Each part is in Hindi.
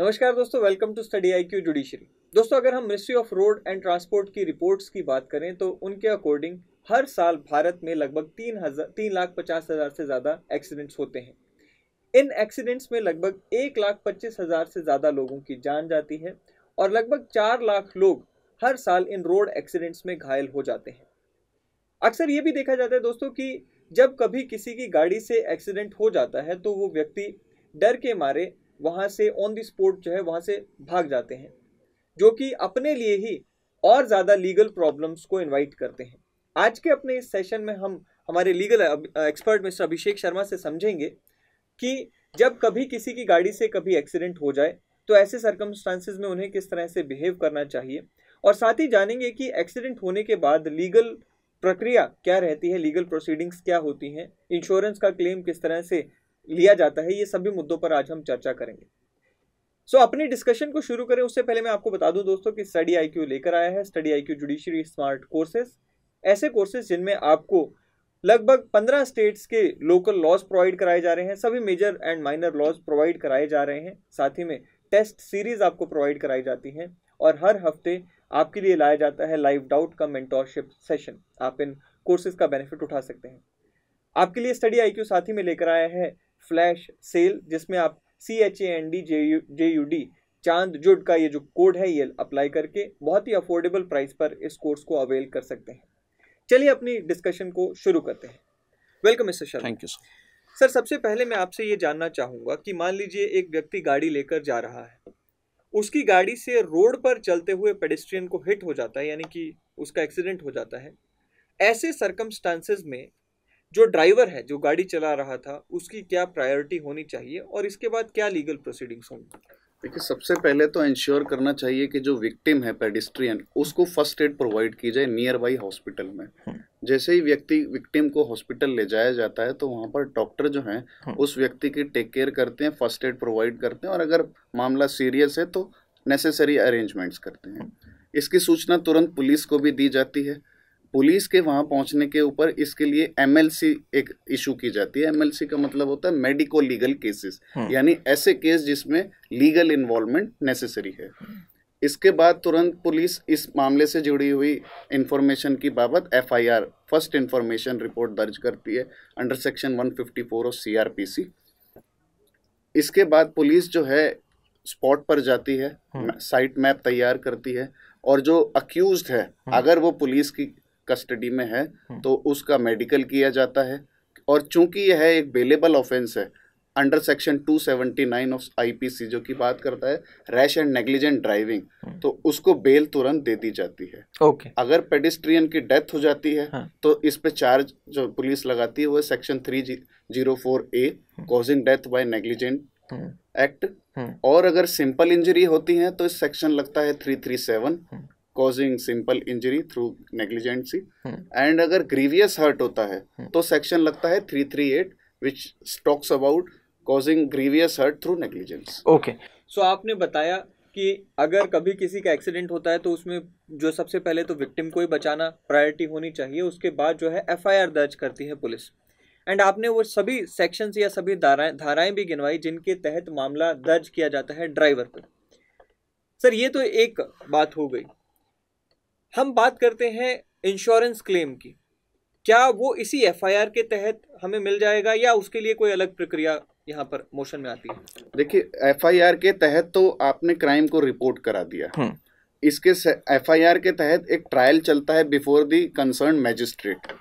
नमस्कार दोस्तों, welcome to study IQ judiciary. दोस्तों, अगर हम ministry of road and transport की रिपोर्ट्स की बात करें तो उनके अकॉर्डिंग हर साल भारत में लगभग 3,50,000 से ज़्यादा एक्सीडेंट्स होते हैं। इन एक्सीडेंट्स में लगभग 1,25,000 से ज़्यादा लोगों की जान जाती है और लगभग 4 लाख लोग हर साल इन रोड एक्सीडेंट्स में घायल हो जाते हैं। अक्सर ये भी देखा जाता है दोस्तों कि जब कभी किसी की गाड़ी से एक्सीडेंट हो जाता है तो वो व्यक्ति डर के मारे वहाँ से ऑन द स्पॉट जो है वहाँ से भाग जाते हैं, जो कि अपने लिए ही और ज़्यादा लीगल प्रॉब्लम्स को इनवाइट करते हैं। आज के अपने इस सेशन में हम हमारे legal expert mister Abhishek Sharma से समझेंगे कि जब कभी किसी की गाड़ी से कभी एक्सीडेंट हो जाए तो ऐसे सर्कमस्टांसेस में उन्हें किस तरह से बिहेव करना चाहिए, और साथ ही जानेंगे कि एक्सीडेंट होने के बाद लीगल प्रक्रिया क्या रहती है, लीगल प्रोसीडिंग्स क्या होती हैं, इंश्योरेंस का क्लेम किस तरह से लिया जाता है। ये सभी मुद्दों पर आज हम चर्चा करेंगे। अपनी डिस्कशन को शुरू करें उससे पहले मैं आपको बता दूं दोस्तों कि स्टडी IQ लेकर आया है study IQ judiciary smart courses, ऐसे कोर्सेज जिनमें आपको लगभग 15 स्टेट्स के लोकल लॉज प्रोवाइड कराए जा रहे हैं, सभी major and minor laws provide कराए जा रहे हैं। साथ ही में टेस्ट सीरीज आपको प्रोवाइड कराई जाती हैं और हर हफ्ते आपके लिए लाया जाता है लाइव डाउट का मेंटोरशिप सेशन। आप इन कोर्सेज का बेनिफिट उठा सकते हैं। आपके लिए स्टडी IQ साथ ही में लेकर आया है फ्लैश सेल, जिसमें आप CHANDJUD चांद जुड का ये जो कोड है ये अप्लाई करके बहुत ही अफोर्डेबल प्राइस पर इस कोर्स को अवेल कर सकते हैं। चलिए अपनी डिस्कशन को शुरू करते हैं। Welcome mister Sharma. Thank you sir. सबसे पहले मैं आपसे ये जानना चाहूँगा कि मान लीजिए एक व्यक्ति गाड़ी लेकर जा रहा है, उसकी गाड़ी से रोड पर चलते हुए पेडेस्ट्रियन को हिट हो जाता है, यानी कि उसका एक्सीडेंट हो जाता है। ऐसे सर्कमस्टांसेस में जो ड्राइवर है, जो गाड़ी चला रहा था, उसकी क्या प्रायोरिटी होनी चाहिए और इसके बाद क्या लीगल प्रोसीडिंग्स होंगी? देखिए, सबसे पहले तो इंश्योर करना चाहिए कि जो विक्टिम है पेडिस्ट्रियन, उसको फर्स्ट एड प्रोवाइड की जाए नियर बाई हॉस्पिटल में। जैसे ही व्यक्ति विक्टिम को हॉस्पिटल ले जाया जाता है तो वहाँ पर डॉक्टर जो हैं उस व्यक्ति की टेक केयर करते हैं, फर्स्ट एड प्रोवाइड करते हैं और अगर मामला सीरियस है तो नेसेसरी अरेंजमेंट्स करते हैं। इसकी सूचना तुरंत पुलिस को भी दी जाती है। पुलिस के वहाँ पहुँचने के ऊपर इसके लिए MLC एक इशू की जाती है। MLC का मतलब होता है मेडिको लीगल केसेस, यानी ऐसे केस जिसमें लीगल इन्वॉल्वमेंट नेसेसरी है। इसके बाद तुरंत पुलिस इस मामले से जुड़ी हुई इंफॉर्मेशन की बाबत FIR फर्स्ट इंफॉर्मेशन रिपोर्ट दर्ज करती है अंडर सेक्शन 154 ऑफ CRPC। इसके बाद पुलिस जो है स्पॉट पर जाती है, साइट मैप तैयार करती है और जो अक्यूज्ड है अगर वो पुलिस की कस्टडी में है तो उसका मेडिकल किया जाता है। और चूंकि यह एक बेलेबल ऑफेंस है अंडर सेक्शन 279 ऑफ IPC जो की बात करता है रैश एंड नेग्लिजेंट ड्राइविंग, तो उसको बेल तुरंत दे दी जाती है। अगर पेडिस्ट्रियन की डेथ हो जाती है तो इस पे चार्ज जो पुलिस लगाती है वो section 304A causing death by negligent act, और अगर सिंपल इंजरी होती है तो इस सेक्शन लगता है 337 causing simple injury through negligence, and अगर ग्रीवियस हर्ट होता है तो सेक्शन लगता है 338 which talks about causing grievous hurt through negligence. Okay, so आपने बताया कि अगर कभी किसी का एक्सीडेंट होता है तो उसमें जो सबसे पहले तो विक्टिम को ही बचाना प्रायोरिटी होनी चाहिए, उसके बाद जो है FIR दर्ज करती है पुलिस, एंड आपने वो सभी सेक्शंस या सभी धाराएँ भी गिनवाई जिनके तहत मामला दर्ज किया जाता है ड्राइवर पर। सर, ये तो एक बात हो गई। हम बात करते हैं इंश्योरेंस क्लेम की। क्या वो इसी FIR के तहत हमें मिल जाएगा या उसके लिए कोई अलग प्रक्रिया यहाँ पर मोशन में आती है? देखिए, FIR के तहत तो आपने क्राइम को रिपोर्ट करा दिया, इसके FIR के तहत एक ट्रायल चलता है बिफोर दी कंसर्न मैजिस्ट्रेट।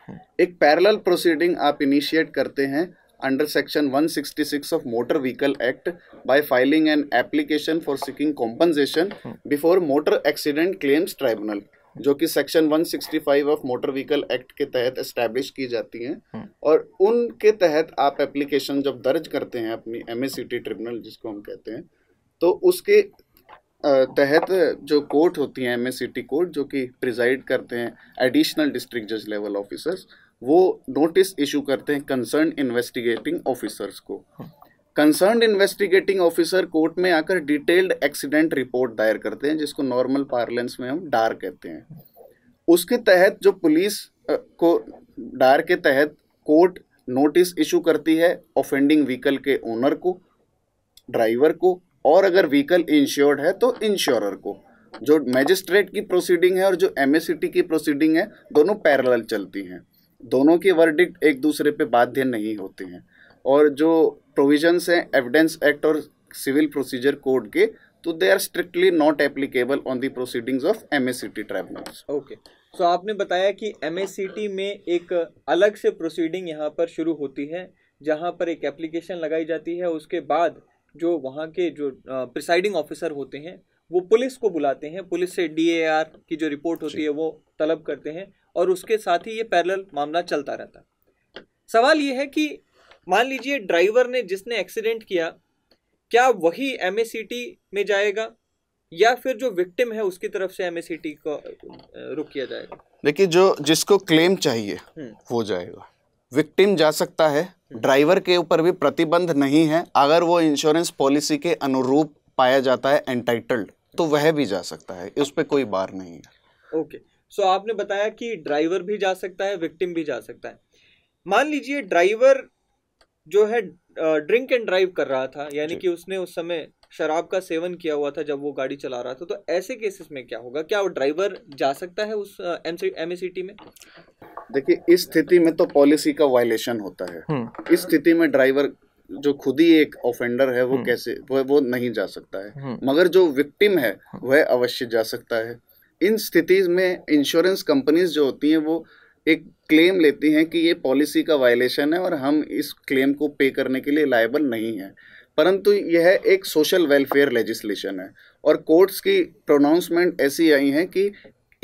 एक पैरेलल प्रोसीडिंग आप इनिशिएट करते हैं under section 166 of motor vehicle act by filing an application for seeking compensation before motor accident claims tribunal, जो कि section 165 of motor vehicle act के तहत एस्टैब्लिश की जाती हैं। और उनके तहत आप एप्लीकेशन जब दर्ज करते हैं अपनी MACT ट्रिब्यूनल जिसको हम कहते हैं, तो उसके तहत जो कोर्ट होती हैं MACT कोर्ट जो कि प्रिजाइड करते हैं एडिशनल डिस्ट्रिक्ट जज लेवल ऑफिसर्स, वो नोटिस इशू करते हैं कंसर्न इन्वेस्टिगेटिंग ऑफिसर्स को। कंसर्न इन्वेस्टिगेटिंग ऑफिसर कोर्ट में आकर डिटेल्ड एक्सीडेंट रिपोर्ट दायर करते हैं जिसको नॉर्मल पार्लेंस में हम डार कहते हैं। उसके तहत जो पुलिस को डार के तहत कोर्ट नोटिस इशू करती है ऑफेंडिंग व्हीकल के ओनर को, ड्राइवर को और अगर व्हीकल इंश्योर्ड है तो इंश्योरर को। जो मैजिस्ट्रेट की प्रोसीडिंग है और जो एमएससीटी की प्रोसीडिंग है दोनों पैरेलल चलती हैं, दोनों के वर्डिक्ट एक दूसरे पे बाध्य नहीं होते हैं। और जो प्रोविजंस हैं एविडेंस एक्ट और सिविल प्रोसीजर कोड के, तो they are strictly not applicable on the proceedings of MSCT tribunals. Okay, so आपने बताया कि एमएससीटी में एक अलग से प्रोसीडिंग यहाँ पर शुरू होती है जहाँ पर एक एप्लीकेशन लगाई जाती है। उसके बाद जो वहाँ के जो प्रिसाइडिंग ऑफिसर होते हैं वो पुलिस को बुलाते हैं, पुलिस से डीएआर की जो रिपोर्ट होती है वो तलब करते हैं और उसके साथ ही ये पैरेलल मामला चलता रहता है। सवाल ये है कि मान लीजिए ड्राइवर ने जिसने एक्सीडेंट किया, क्या वही एमएससीटी में जाएगा या फिर जो विक्टिम है उसकी तरफ से एमएससीटी को रुक किया जाएगा? देखिए, जो जिसको क्लेम चाहिए वो जाएगा, विक्टिम जा सकता है। ड्राइवर के ऊपर भी प्रतिबंध नहीं है, अगर वो इंश्योरेंस पॉलिसी के अनुरूप पाया जाता है एंटाइटल्ड तो वह भी जा सकता है, उस पर कोई बार नहीं है। ओके, सो आपने बताया कि ड्राइवर भी जा सकता है, विक्टिम भी जा सकता है। मान लीजिए ड्राइवर जो है ड्रिंक एंड ड्राइव कर रहा था, यानी कि उसने उस समय शराब का सेवन किया हुआ था जब वो गाड़ी चला रहा था, तो ऐसे केसेस में क्या होगा? क्या वो ड्राइवर जा सकता है उस एमएससीटी में? देखिए, इस स्थिति में तो पॉलिसी का वायलेशन होता है। इस स्थिति में ड्राइवर जो खुद ही एक ऑफेंडर है वो कैसे वो नहीं जा सकता है, मगर जो विक्टिम है वह अवश्य जा सकता है। इन स्थिति में इंश्योरेंस कंपनीज जो होती हैं वो एक क्लेम लेती हैं कि ये पॉलिसी का वायलेशन है और हम इस क्लेम को पे करने के लिए लायबल नहीं है, परंतु यह एक सोशल वेलफेयर लेजिस्लेशन है और कोर्ट्स की प्रोनाउंसमेंट ऐसी आई हैं कि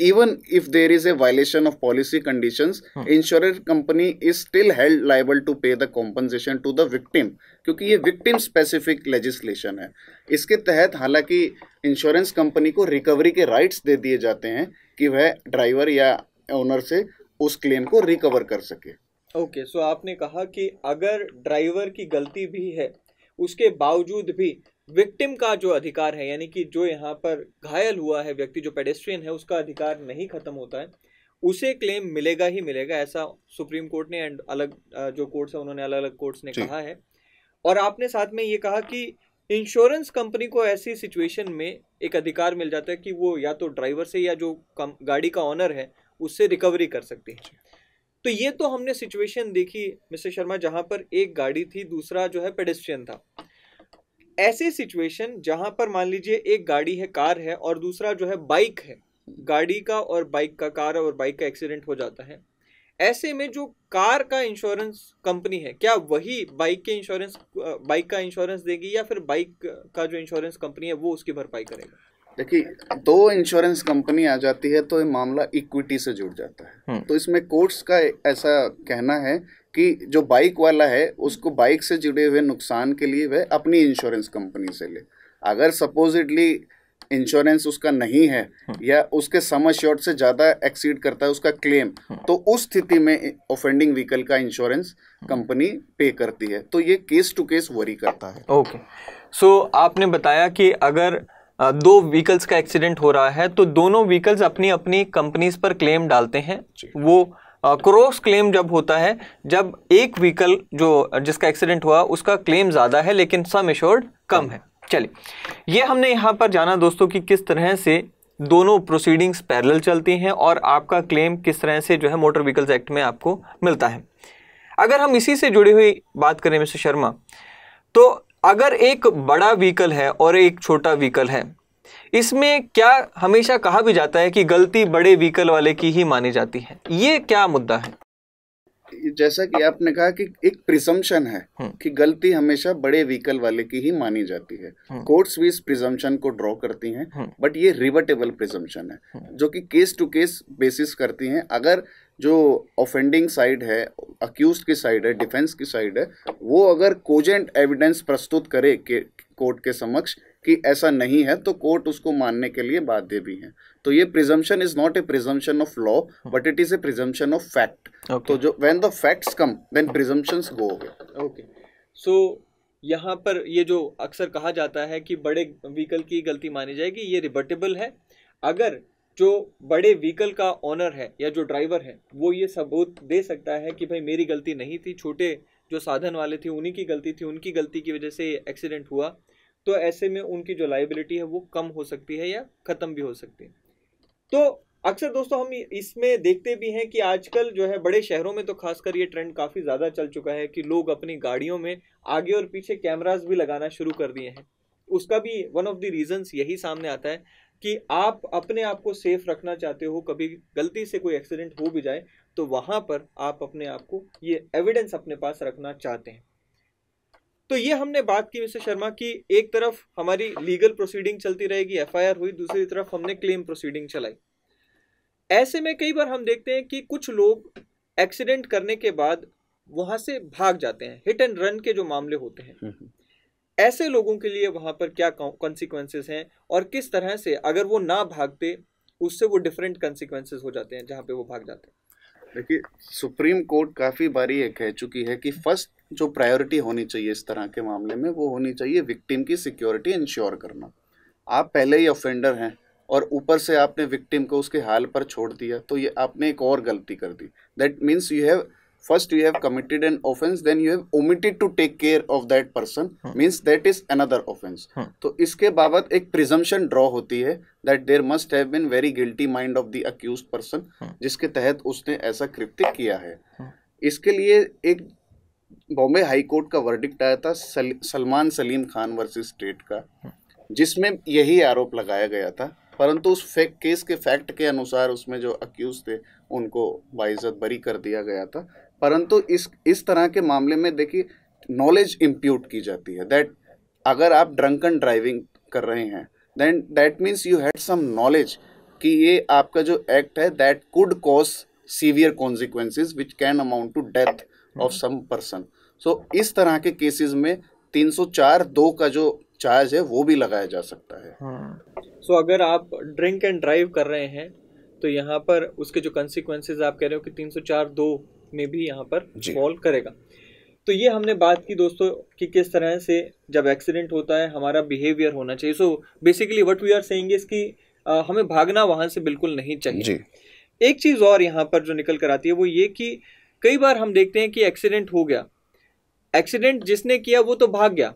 even if there is a violation of policy conditions, insurance company is still held liable to pay the compensation to the victim, क्योंकि ये victim specific legislation है। इसके तहत हालांकि इंश्योरेंस कंपनी को रिकवरी के राइट्स दे दिए जाते हैं कि वह ड्राइवर या ओनर से उस क्लेम को रिकवर कर सके। ओके, सो आपने कहा कि अगर ड्राइवर की गलती भी है उसके बावजूद भी विक्टिम का जो अधिकार है, यानी कि जो यहाँ पर घायल हुआ है व्यक्ति, जो पेडेस्ट्रियन है, उसका अधिकार नहीं खत्म होता है, उसे क्लेम मिलेगा ही मिलेगा, ऐसा सुप्रीम कोर्ट ने एंड अलग जो कोर्ट्स है उन्होंने अलग अलग कोर्ट्स ने कहा है। और आपने साथ में ये कहा कि इंश्योरेंस कंपनी को ऐसी सिचुएशन में एक अधिकार मिल जाता है कि वो या तो ड्राइवर से या जो गाड़ी का ऑनर है उससे रिकवरी कर सकती है। तो ये तो हमने सिचुएशन देखी मिस्टर शर्मा जहाँ पर एक गाड़ी थी, दूसरा जो है पेडेस्ट्रियन था। ऐसे सिचुएशन जहां पर मान लीजिए एक गाड़ी है, कार है, और दूसरा जो है बाइक है, गाड़ी का और बाइक का, कार और बाइक का एक्सीडेंट हो जाता है, ऐसे में जो कार का इंश्योरेंस कंपनी है क्या वही बाइक का इंश्योरेंस देगी या फिर बाइक का जो इंश्योरेंस कंपनी है वो उसकी भरपाई करेगा? देखिए, दो इंश्योरेंस कंपनी आ जाती है तो ये मामला इक्विटी से जुड़ जाता है। तो इसमें कोर्ट्स का ऐसा कहना है कि जो बाइक वाला है उसको बाइक से जुड़े हुए नुकसान के लिए वह अपनी इंश्योरेंस कंपनी से ले। अगर सपोजिडली इंश्योरेंस उसका नहीं है या उसके सम एश्योर्ड से ज़्यादा एक्सीड करता है उसका क्लेम, तो उस स्थिति में ऑफेंडिंग व्हीकल का इंश्योरेंस कंपनी पे करती है। तो ये केस टू केस वरी करता है। ओके, सो आपने बताया कि अगर दो व्हीकल्स का एक्सीडेंट हो रहा है तो दोनों व्हीकल्स अपनी अपनी कंपनीज पर क्लेम डालते हैं। वो क्रॉस क्लेम जब होता है, जब एक व्हीकल जो जिसका एक्सीडेंट हुआ उसका क्लेम ज़्यादा है लेकिन सम एश्योर्ड कम है। चलिए, ये हमने यहाँ पर जाना दोस्तों कि किस तरह से दोनों प्रोसीडिंग्स पैरेलल चलती हैं और आपका क्लेम किस तरह से जो है मोटर व्हीकल्स एक्ट में आपको मिलता है। अगर हम इसी से जुड़ी हुई बात करें मिस्टर शर्मा, तो अगर एक बड़ा व्हीकल है और एक छोटा व्हीकल है, इसमें क्या हमेशा कहा भी जाता है कि गलती बड़े व्हीकल वाले की ही मानी जाती है, ये क्या मुद्दा है? जैसा कि आपने कहा कि एक प्रिजम्पशन है कि गलती हमेशा बड़े व्हीकल वाले की ही मानी जाती है, कोर्ट्स भी इस प्रिजम्पशन को ड्रॉ करती हैं, बट ये रिवर्टेबल प्रिजम्पशन है जो कि केस टू केस बेसिस करती हैं। अगर जो ऑफेंडिंग साइड है, अक्यूज की साइड है, डिफेंस की साइड है, वो अगर कोजेंट एविडेंस प्रस्तुत करे कोर्ट के समक्ष कि ऐसा नहीं है, तो कोर्ट उसको मानने के लिए बाध्य भी है। तो ये presumption is not a presumption of law but it is a presumption of fact. तो जो when the facts come then presumptions go away. Okay, so यहाँ पर ये जो अक्सर कहा जाता है कि बड़े व्हीकल की गलती मानी जाएगी, ये रिबर्टेबल है। अगर जो बड़े व्हीकल का ऑनर है या जो ड्राइवर है वो ये सबूत दे सकता है कि भाई मेरी गलती नहीं थी, छोटे जो साधन वाले थे उन्हीं की गलती थी, उनकी गलती की वजह से एक्सीडेंट हुआ, तो ऐसे में उनकी जो लायबिलिटी है वो कम हो सकती है या खत्म भी हो सकती है। तो अक्सर दोस्तों हम इसमें देखते भी हैं कि आजकल जो है बड़े शहरों में तो खासकर ये ट्रेंड काफ़ी ज़्यादा चल चुका है कि लोग अपनी गाड़ियों में आगे और पीछे कैमरास भी लगाना शुरू कर दिए हैं। उसका भी वन ऑफ द रीजंस यही सामने आता है कि आप अपने आप को सेफ रखना चाहते हो, कभी गलती से कोई एक्सीडेंट हो भी जाए तो वहाँ पर आप अपने आप को ये एविडेंस अपने पास रखना चाहते हैं। तो ये हमने बात की मिस्टर शर्मा की, एक तरफ हमारी लीगल प्रोसीडिंग चलती रहेगी, एफआईआर हुई, दूसरी तरफ हमने क्लेम प्रोसीडिंग चलाई। ऐसे में कई बार हम देखते हैं कि कुछ लोग एक्सीडेंट करने के बाद वहां से भाग जाते हैं, हिट एंड रन के जो मामले होते हैं, ऐसे लोगों के लिए वहां पर क्या कॉन्सिक्वेंसेस हैं और किस तरह से अगर वो ना भागते उससे वो डिफरेंट कॉन्सिक्वेंसेस हो जाते हैं जहाँ पे वो भाग जाते हैं। देखिए, सुप्रीम कोर्ट काफ़ी बारी ये कह चुकी है कि फर्स्ट जो प्रायोरिटी होनी चाहिए इस तरह के मामले में वो होनी चाहिए विक्टिम की सिक्योरिटी इंश्योर करना। आप पहले ही ऑफेंडर हैं और ऊपर से आपने विक्टिम को उसके हाल पर छोड़ दिया तो ये आपने एक और गलती कर दी। That means you have committed an offence, then you have omitted to take care of that person, means that is another offence. तो इसके बाबत एक प्रिजम्पशन ड्रॉ होती है that there must have been very guilty mind of the accused person, जिसके तहत उसने ऐसा कृत्य किया है। इसके लिए एक बॉम्बे हाई कोर्ट का वर्डिक्ट आया था सलमान सलीम खान वर्सेस स्टेट का, जिसमें यही आरोप लगाया गया था, परंतु उस केस के फैक्ट के अनुसार उसमें जो अक्यूज थे उनको बाइज्जत बरी कर दिया गया था। परंतु इस तरह के मामले में देखिए नॉलेज इम्प्यूट की जाती है दैट अगर आप ड्रंकन ड्राइविंग कर रहे हैं then that means you had some knowledge कि ये आपका जो एक्ट है that could cause severe consequences which can amount to death of some person. So इस तरह के केसेस में 304(2) का जो चार्ज है वो भी लगाया जा सकता है। सो अगर आप ड्रिंक एंड ड्राइव कर रहे हैं तो यहाँ पर उसके जो कंसिक्वेंसेज आप कह रहे हो कि 304(2) में भी यहाँ पर फॉल करेगा। तो ये हमने बात की दोस्तों कि किस तरह से जब एक्सीडेंट होता है हमारा बिहेवियर होना चाहिए। So basically what we are saying is कि हमें भागना वहाँ से बिल्कुल नहीं चाहिए। एक चीज़ और यहाँ पर जो निकल कर आती है वो ये कि कई बार हम देखते हैं कि एक्सीडेंट हो गया, एक्सीडेंट जिसने किया वो तो भाग गया,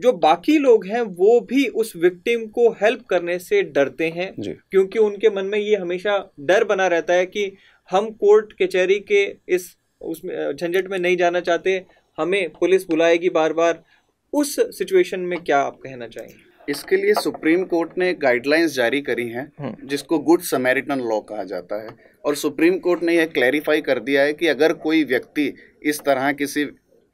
जो बाकी लोग हैं वो भी उस विक्टिम को हेल्प करने से डरते हैं क्योंकि उनके मन में ये हमेशा डर बना रहता है कि हम कोर्ट कचहरी के इस उसमें झंझट में नहीं जाना चाहते, हमें पुलिस बुलाएगी बार बार। उस सिचुएशन में क्या आप कहना चाहेंगे? इसके लिए सुप्रीम कोर्ट ने गाइडलाइंस जारी करी हैं जिसको गुड समैरिटन लॉ कहा जाता है, और सुप्रीम कोर्ट ने यह क्लैरिफाई कर दिया है कि अगर कोई व्यक्ति इस तरह किसी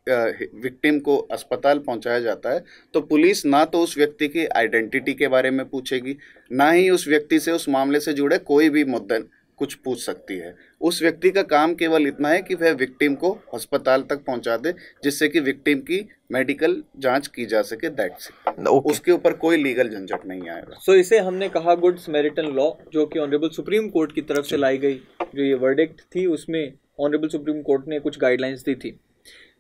विक्टिम को अस्पताल पहुंचाया जाता है तो पुलिस ना तो उस व्यक्ति की आइडेंटिटी के बारे में पूछेगी, ना ही उस व्यक्ति से उस मामले से जुड़े कोई भी मुद्दा कुछ पूछ सकती है। उस व्यक्ति का काम केवल इतना है कि वह विक्टिम को अस्पताल तक पहुंचा दे जिससे कि विक्टिम की मेडिकल जांच की जा सके, दैट्स इट। उसके ऊपर कोई लीगल झंझट नहीं आएगा। सो इसे हमने कहा गुड समैरिटन लॉ, जो कि ऑनरेबल सुप्रीम कोर्ट की तरफ से लाई गई जो ये वर्डिक्ट थी उसमें ऑनरेबल सुप्रीम कोर्ट ने कुछ गाइडलाइंस दी थी।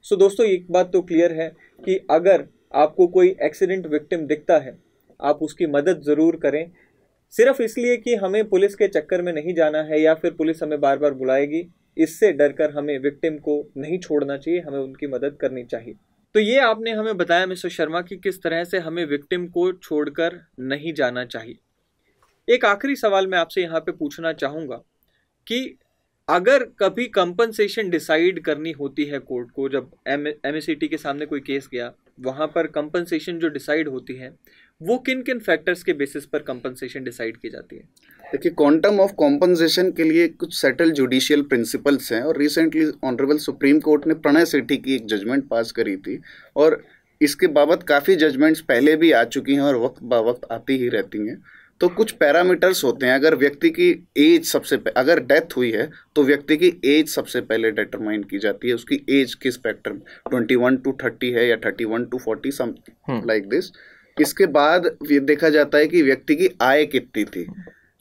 सो दोस्तों एक बात तो क्लियर है कि अगर आपको कोई एक्सीडेंट विक्टिम दिखता है आप उसकी मदद ज़रूर करें, सिर्फ इसलिए कि हमें पुलिस के चक्कर में नहीं जाना है या फिर पुलिस हमें बार बार बुलाएगी, इससे डरकर हमें विक्टिम को नहीं छोड़ना चाहिए, हमें उनकी मदद करनी चाहिए। तो ये आपने हमें बताया मिस्टर शर्मा कि किस तरह से हमें विक्टिम को छोड़कर नहीं जाना चाहिए। एक आखिरी सवाल मैं आपसे यहाँ पे पूछना चाहूँगा कि अगर कभी कंपनसेशन डिसाइड करनी होती है कोर्ट को, जब एमएससीटी के सामने कोई केस गया वहाँ पर कंपनसेशन जो डिसाइड होती है वो किन किन फैक्टर्स के बेसिस पर कंपनसेशन डिसाइड की जाती है? देखिए, क्वांटम ऑफ कंपनसेशन के लिए कुछ सेटल जुडिशियल प्रिंसिपल्स हैं और रिसेंटली ऑनरेबल सुप्रीम कोर्ट ने प्रणय सेठी की एक जजमेंट पास करी थी और इसके बाबत काफ़ी जजमेंट्स पहले भी आ चुकी हैं और वक्त बा वक्त आती ही रहती हैं। तो कुछ पैरामीटर्स होते हैं, अगर व्यक्ति की एज अगर डेथ हुई है तो व्यक्ति की एज सबसे पहले डिटरमाइन की जाती है, उसकी एज किस स्पेक्ट्रम 21 to 30 है या 31 to 40 समथिंग लाइक दिस। इसके बाद ये देखा जाता है कि व्यक्ति की आय कितनी थी,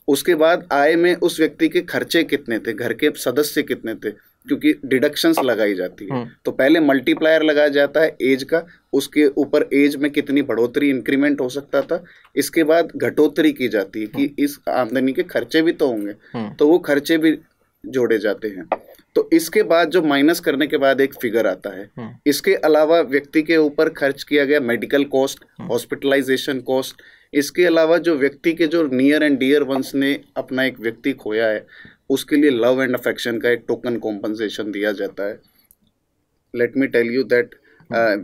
उसके बाद आय में उस व्यक्ति के खर्चे कितने थे, घर के सदस्य कितने थे, क्योंकि डिडक्शंस लगाई जाती है। तो पहले मल्टीप्लायर लगाया जाता है एज का, उसके ऊपर एज में कितनी बढ़ोतरी इंक्रीमेंट हो सकता था, इसके बाद घटोतरी की जाती है कि इस आमदनी के खर्चे भी तो होंगे तो वो खर्चे भी जोड़े जाते हैं। तो इसके बाद जो माइनस करने के बाद एक फिगर आता है। इसके अलावा व्यक्ति के ऊपर खर्च किया गया मेडिकल कॉस्ट, हॉस्पिटलाइजेशन कॉस्ट, इसके अलावा जो व्यक्ति के जो नियर एंड डियर वंस ने अपना एक व्यक्ति खोया है उसके लिए लव एंड अफेक्शन का एक टोकन कॉम्पनसेशन दिया जाता है। Let me tell you that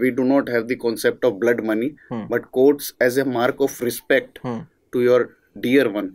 we do not have the concept of blood money, but courts as a mark of respect to your dear one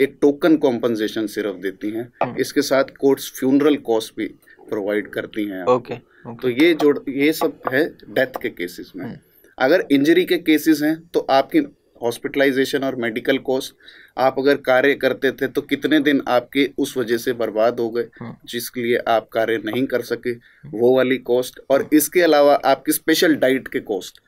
एक टोकन कॉम्पनसेशन सिर्फ देती हैं। इसके साथ कोर्ट्स फ्यूनरल कॉस्ट भी प्रोवाइड करती हैं। ओके, तो ये सब है डेथ के केसेस में। अगर इंजरी के केसेस हैं तो आपकी हॉस्पिटलाइजेशन और मेडिकल कॉस्ट, आप अगर कार्य करते थे तो कितने दिन आपके उस वजह से बर्बाद हो गए जिसके लिए आप कार्य नहीं कर सके, वो वाली कॉस्ट, और इसके अलावा आपकी स्पेशल डाइट के कॉस्ट,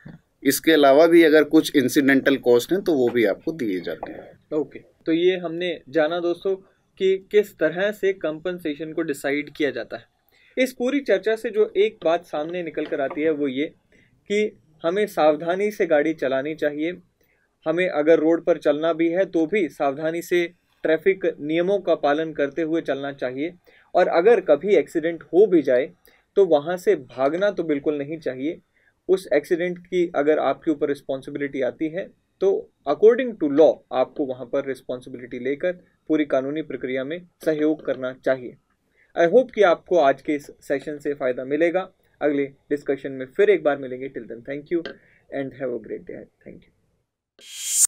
इसके अलावा भी अगर कुछ इंसिडेंटल कॉस्ट हैं तो वो भी आपको दिए जाते हैं। ओके, तो ये हमने जाना दोस्तों कि किस तरह से कंपनसेशन को डिसाइड किया जाता है। इस पूरी चर्चा से जो एक बात सामने निकल कर आती है वो ये कि हमें सावधानी से गाड़ी चलानी चाहिए। हमें अगर रोड पर चलना भी है तो भी सावधानी से ट्रैफिक नियमों का पालन करते हुए चलना चाहिए, और अगर कभी एक्सीडेंट हो भी जाए तो वहाँ से भागना तो बिल्कुल नहीं चाहिए। उस एक्सीडेंट की अगर आपके ऊपर रिस्पॉन्सिबिलिटी आती है तो अकॉर्डिंग टू लॉ आपको वहाँ पर रिस्पॉन्सिबिलिटी लेकर पूरी कानूनी प्रक्रिया में सहयोग करना चाहिए। आई होप कि आपको आज के इस सेशन से फ़ायदा मिलेगा। अगले डिस्कशन में फिर एक बार मिलेंगे। Till then, thank you and have a great day. Thank you.